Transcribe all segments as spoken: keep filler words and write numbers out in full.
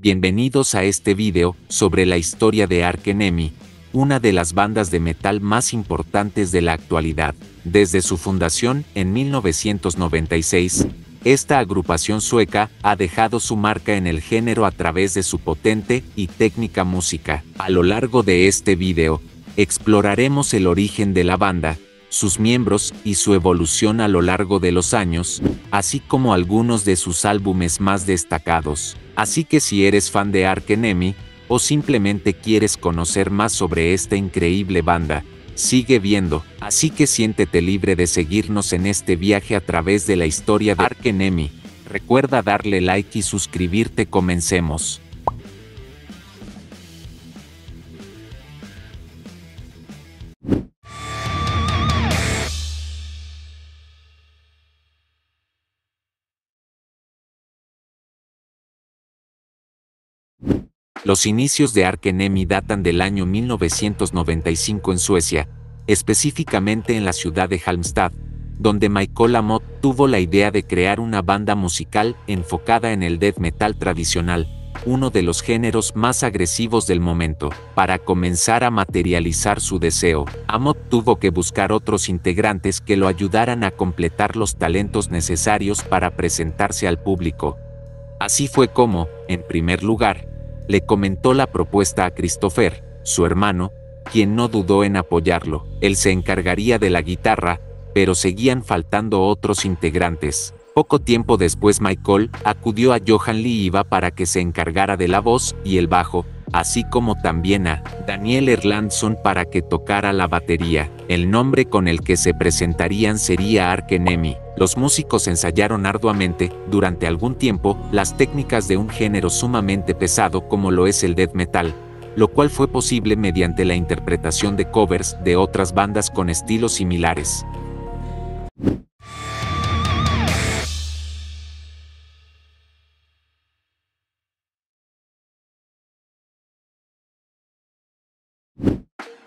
Bienvenidos a este video sobre la historia de Arch Enemy, una de las bandas de metal más importantes de la actualidad. Desde su fundación en mil novecientos noventa y seis, esta agrupación sueca ha dejado su marca en el género a través de su potente y técnica música. A lo largo de este video, exploraremos el origen de la banda, sus miembros y su evolución a lo largo de los años, así como algunos de sus álbumes más destacados. Así que si eres fan de Arch Enemy, o simplemente quieres conocer más sobre esta increíble banda, sigue viendo. Así que siéntete libre de seguirnos en este viaje a través de la historia de Arch Enemy. Recuerda darle like y suscribirte. Comencemos. Los inicios de Arch Enemy datan del año mil novecientos noventa y cinco en Suecia, específicamente en la ciudad de Halmstad, donde Michael Amott tuvo la idea de crear una banda musical enfocada en el death metal tradicional, uno de los géneros más agresivos del momento. Para comenzar a materializar su deseo, Amott tuvo que buscar otros integrantes que lo ayudaran a completar los talentos necesarios para presentarse al público. Así fue como, en primer lugar, le comentó la propuesta a Christopher, su hermano, quien no dudó en apoyarlo. Él se encargaría de la guitarra, pero seguían faltando otros integrantes. Poco tiempo después, Michael acudió a Johan Liiva para que se encargara de la voz y el bajo, así como también a Daniel Erlandsson para que tocara la batería. El nombre con el que se presentarían sería Arch Enemy. Los músicos ensayaron arduamente, durante algún tiempo, las técnicas de un género sumamente pesado como lo es el death metal, lo cual fue posible mediante la interpretación de covers de otras bandas con estilos similares.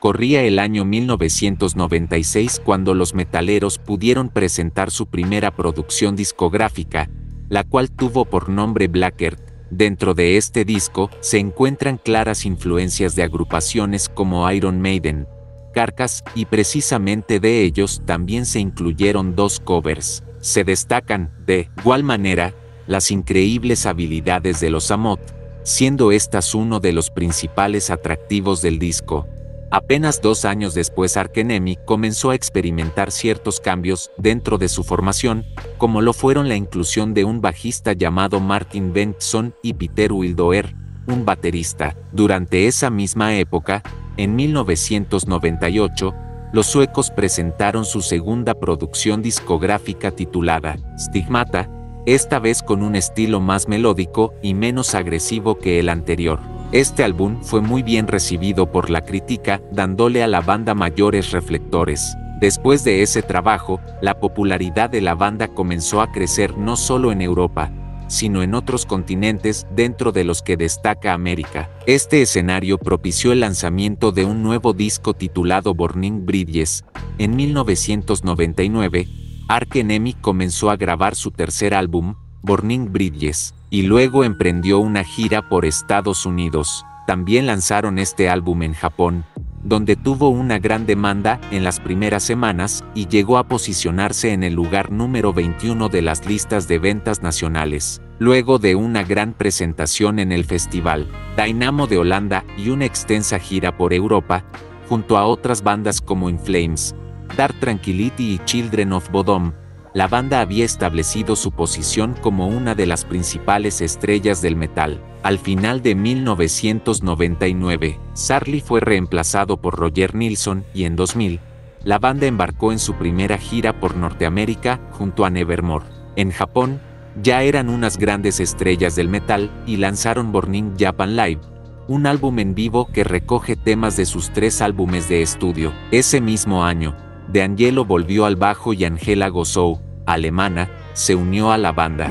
Corría el año mil novecientos noventa y seis cuando los metaleros pudieron presentar su primera producción discográfica, la cual tuvo por nombre Blackheart. Dentro de este disco se encuentran claras influencias de agrupaciones como Iron Maiden, Carcass, y precisamente de ellos también se incluyeron dos covers. Se destacan, de igual manera, las increíbles habilidades de los Amott, siendo estas uno de los principales atractivos del disco. Apenas dos años después, Arch Enemy comenzó a experimentar ciertos cambios dentro de su formación, como lo fueron la inclusión de un bajista llamado Martin Bengtsson y Peter Wildoer, un baterista. Durante esa misma época, en mil novecientos noventa y ocho, los suecos presentaron su segunda producción discográfica titulada Stigmata, esta vez con un estilo más melódico y menos agresivo que el anterior. Este álbum fue muy bien recibido por la crítica, dándole a la banda mayores reflectores. Después de ese trabajo, la popularidad de la banda comenzó a crecer no solo en Europa, sino en otros continentes, dentro de los que destaca América. Este escenario propició el lanzamiento de un nuevo disco titulado Burning Bridges. En mil novecientos noventa y nueve, Arch Enemy comenzó a grabar su tercer álbum, Burning Bridges, y luego emprendió una gira por Estados Unidos. También lanzaron este álbum en Japón, donde tuvo una gran demanda en las primeras semanas y llegó a posicionarse en el lugar número veintiuno de las listas de ventas nacionales, luego de una gran presentación en el festival Dynamo de Holanda y una extensa gira por Europa, junto a otras bandas como In Flames, Dark Tranquility y Children of Bodom. La banda había establecido su posición como una de las principales estrellas del metal. Al final de mil novecientos noventa y nueve, Sarli fue reemplazado por Roger Nilsson y en dos mil, la banda embarcó en su primera gira por Norteamérica junto a Nevermore. En Japón, ya eran unas grandes estrellas del metal y lanzaron Burning Japan Live, un álbum en vivo que recoge temas de sus tres álbumes de estudio. Ese mismo año, D'Angelo volvió al bajo y Angela Gossow, alemana, se unió a la banda.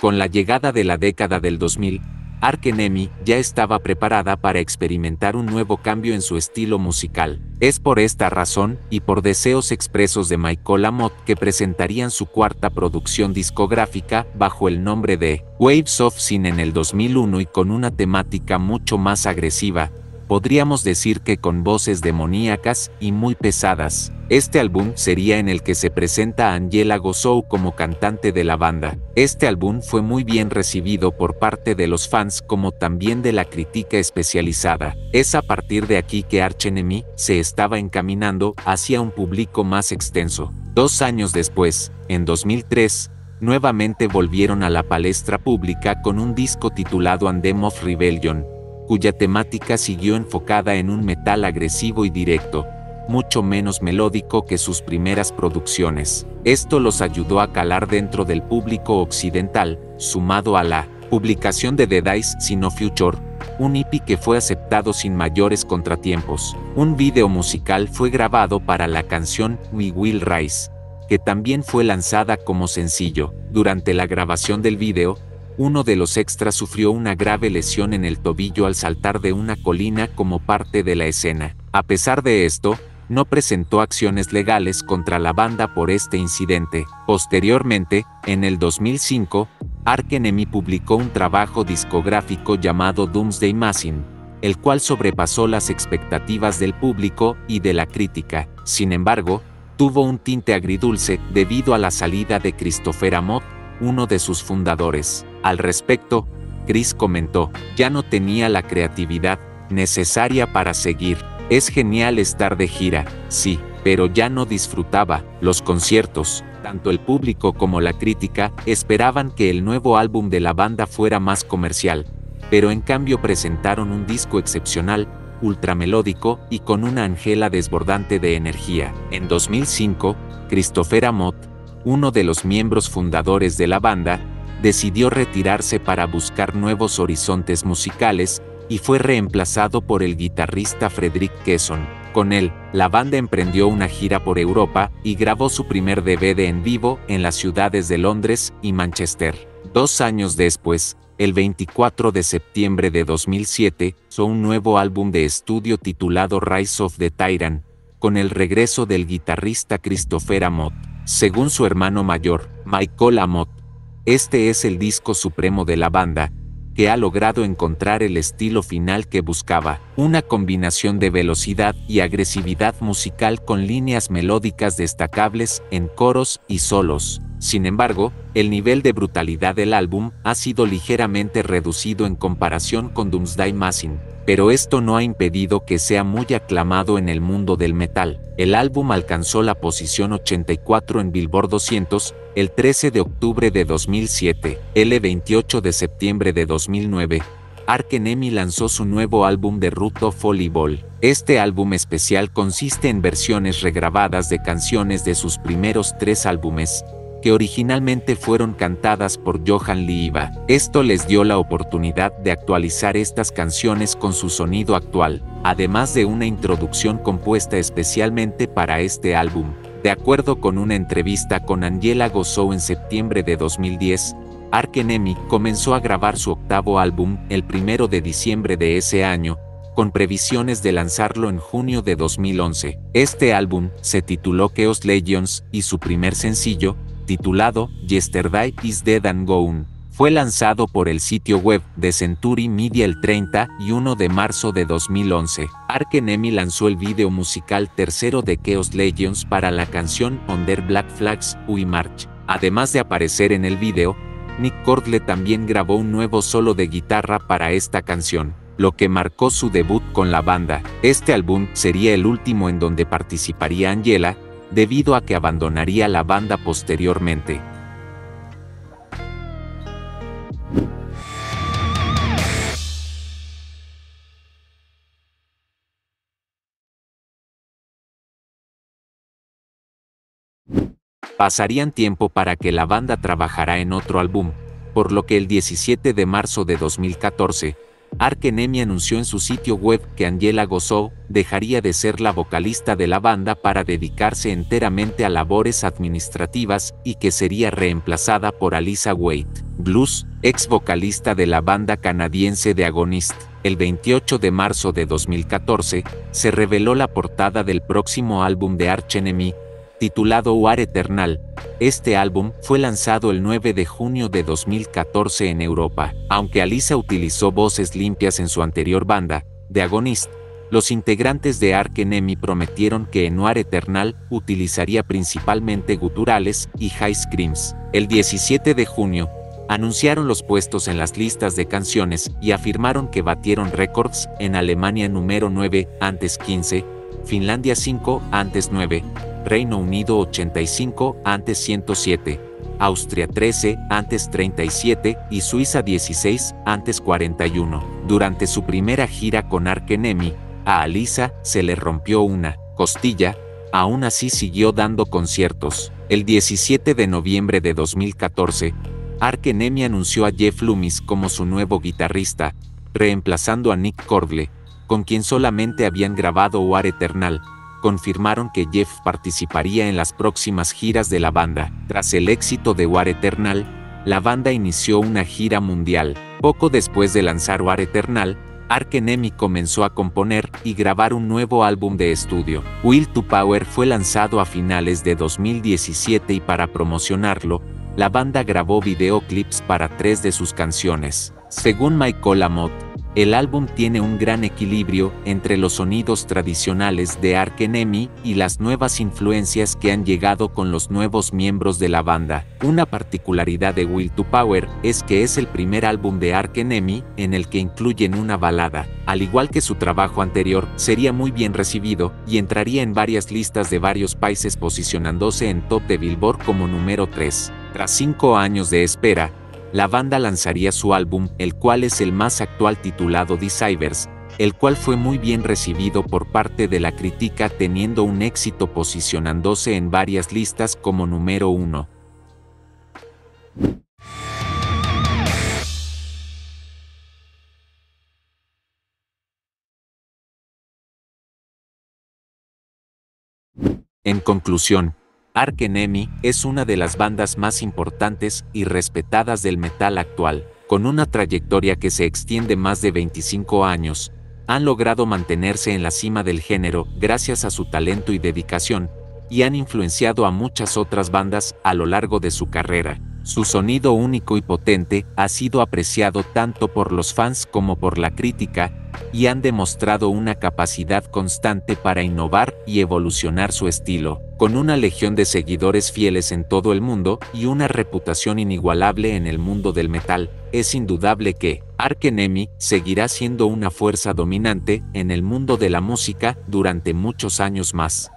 Con la llegada de la década del dos mil, Arch Enemy ya estaba preparada para experimentar un nuevo cambio en su estilo musical. Es por esta razón, y por deseos expresos de Michael Amott, que presentarían su cuarta producción discográfica bajo el nombre de Waves of Sin en el dos mil uno y con una temática mucho más agresiva, podríamos decir que con voces demoníacas y muy pesadas. Este álbum sería en el que se presenta a Angela Gossow como cantante de la banda. Este álbum fue muy bien recibido por parte de los fans como también de la crítica especializada. Es a partir de aquí que Arch Enemy se estaba encaminando hacia un público más extenso. Dos años después, en dos mil tres, nuevamente volvieron a la palestra pública con un disco titulado Anthem of Rebellion, cuya temática siguió enfocada en un metal agresivo y directo, mucho menos melódico que sus primeras producciones. Esto los ayudó a calar dentro del público occidental, sumado a la publicación de The Dies Sino Future, un E P que fue aceptado sin mayores contratiempos. Un video musical fue grabado para la canción We Will Rise, que también fue lanzada como sencillo. Durante la grabación del video, uno de los extras sufrió una grave lesión en el tobillo al saltar de una colina como parte de la escena. A pesar de esto, no presentó acciones legales contra la banda por este incidente. Posteriormente, en el dos mil cinco, Arch Enemy publicó un trabajo discográfico llamado Doomsday Massing, el cual sobrepasó las expectativas del público y de la crítica. Sin embargo, tuvo un tinte agridulce debido a la salida de Christopher Amott, uno de sus fundadores. Al respecto, Chris comentó: "Ya no tenía la creatividad necesaria para seguir. Es genial estar de gira, sí, pero ya no disfrutaba los conciertos". Tanto el público como la crítica esperaban que el nuevo álbum de la banda fuera más comercial, pero en cambio presentaron un disco excepcional, ultramelódico y con una Angela desbordante de energía. En dos mil cinco, Christopher Amott, uno de los miembros fundadores de la banda, decidió retirarse para buscar nuevos horizontes musicales y fue reemplazado por el guitarrista Fredrik Åkesson. Con él, la banda emprendió una gira por Europa y grabó su primer D V D en vivo en las ciudades de Londres y Manchester. Dos años después, el veinticuatro de septiembre de dos mil siete, lanzó un nuevo álbum de estudio titulado Rise of the Tyrant, con el regreso del guitarrista Christopher Amott. Según su hermano mayor, Michael Amott, este es el disco supremo de la banda, que ha logrado encontrar el estilo final que buscaba, una combinación de velocidad y agresividad musical con líneas melódicas destacables en coros y solos. Sin embargo, el nivel de brutalidad del álbum ha sido ligeramente reducido en comparación con Doomsday Massing, pero esto no ha impedido que sea muy aclamado en el mundo del metal. El álbum alcanzó la posición ochenta y cuatro en Billboard doscientos el trece de octubre de dos mil siete. El veintiocho de septiembre de dos mil nueve, Arch Enemy lanzó su nuevo álbum de Root of All Evil. Este álbum especial consiste en versiones regrabadas de canciones de sus primeros tres álbumes, que originalmente fueron cantadas por Johan Liiva. Esto les dio la oportunidad de actualizar estas canciones con su sonido actual, además de una introducción compuesta especialmente para este álbum. De acuerdo con una entrevista con Angela Gossow en septiembre de dos mil diez, Arch Enemy comenzó a grabar su octavo álbum el primero de diciembre de ese año, con previsiones de lanzarlo en junio de dos mil once. Este álbum se tituló Khaos Legions y su primer sencillo, titulado Yesterday Is Dead and Gone, fue lanzado por el sitio web de Century Media el treinta y uno de marzo de dos mil once. Arch Enemy lanzó el video musical tercero de Khaos Legions para la canción Under Black Flags We March. Además de aparecer en el video, Nick Cordle también grabó un nuevo solo de guitarra para esta canción, lo que marcó su debut con la banda. Este álbum sería el último en donde participaría Angela, debido a que abandonaría la banda posteriormente. Pasarían tiempo para que la banda trabajara en otro álbum, por lo que el diecisiete de marzo de dos mil catorce, Arch Enemy anunció en su sitio web que Angela Gossow dejaría de ser la vocalista de la banda para dedicarse enteramente a labores administrativas y que sería reemplazada por Alissa White Gluz, ex vocalista de la banda canadiense The Agonist. El veintiocho de marzo de dos mil catorce, se reveló la portada del próximo álbum de Arch Enemy, titulado War Eternal. Este álbum fue lanzado el nueve de junio de dos mil catorce en Europa. Aunque Alissa utilizó voces limpias en su anterior banda, The Agonist, los integrantes de Arch Enemy prometieron que en War Eternal utilizaría principalmente guturales y high screams. El diecisiete de junio, anunciaron los puestos en las listas de canciones y afirmaron que batieron récords en Alemania número nueve, antes quince, Finlandia cinco, antes nueve, Reino Unido ochenta y cinco, antes ciento siete, Austria trece, antes treinta y siete y Suiza dieciséis, antes cuarenta y uno. Durante su primera gira con Arch Enemy, a Alissa se le rompió una costilla, aún así siguió dando conciertos. El diecisiete de noviembre de dos mil catorce, Arch Enemy anunció a Jeff Loomis como su nuevo guitarrista, reemplazando a Nick Cordle, con quien solamente habían grabado War Eternal. Confirmaron que Jeff participaría en las próximas giras de la banda. Tras el éxito de War Eternal, la banda inició una gira mundial. Poco después de lanzar War Eternal, Arch Enemy comenzó a componer y grabar un nuevo álbum de estudio. Will to Power fue lanzado a finales de dos mil diecisiete y para promocionarlo, la banda grabó videoclips para tres de sus canciones. Según Michael Amott, el álbum tiene un gran equilibrio entre los sonidos tradicionales de Arch Enemy y las nuevas influencias que han llegado con los nuevos miembros de la banda. Una particularidad de Will to Power es que es el primer álbum de Arch Enemy en el que incluyen una balada. Al igual que su trabajo anterior, sería muy bien recibido y entraría en varias listas de varios países, posicionándose en top de Billboard como número tres. Tras cinco años de espera, la banda lanzaría su álbum, el cual es el más actual, titulado Desires, el cual fue muy bien recibido por parte de la crítica, teniendo un éxito, posicionándose en varias listas como número uno. En conclusión, Arch Enemy es una de las bandas más importantes y respetadas del metal actual. Con una trayectoria que se extiende más de veinticinco años, han logrado mantenerse en la cima del género gracias a su talento y dedicación, y han influenciado a muchas otras bandas a lo largo de su carrera. Su sonido único y potente ha sido apreciado tanto por los fans como por la crítica, y han demostrado una capacidad constante para innovar y evolucionar su estilo. Con una legión de seguidores fieles en todo el mundo y una reputación inigualable en el mundo del metal, es indudable que Arch Enemy seguirá siendo una fuerza dominante en el mundo de la música durante muchos años más.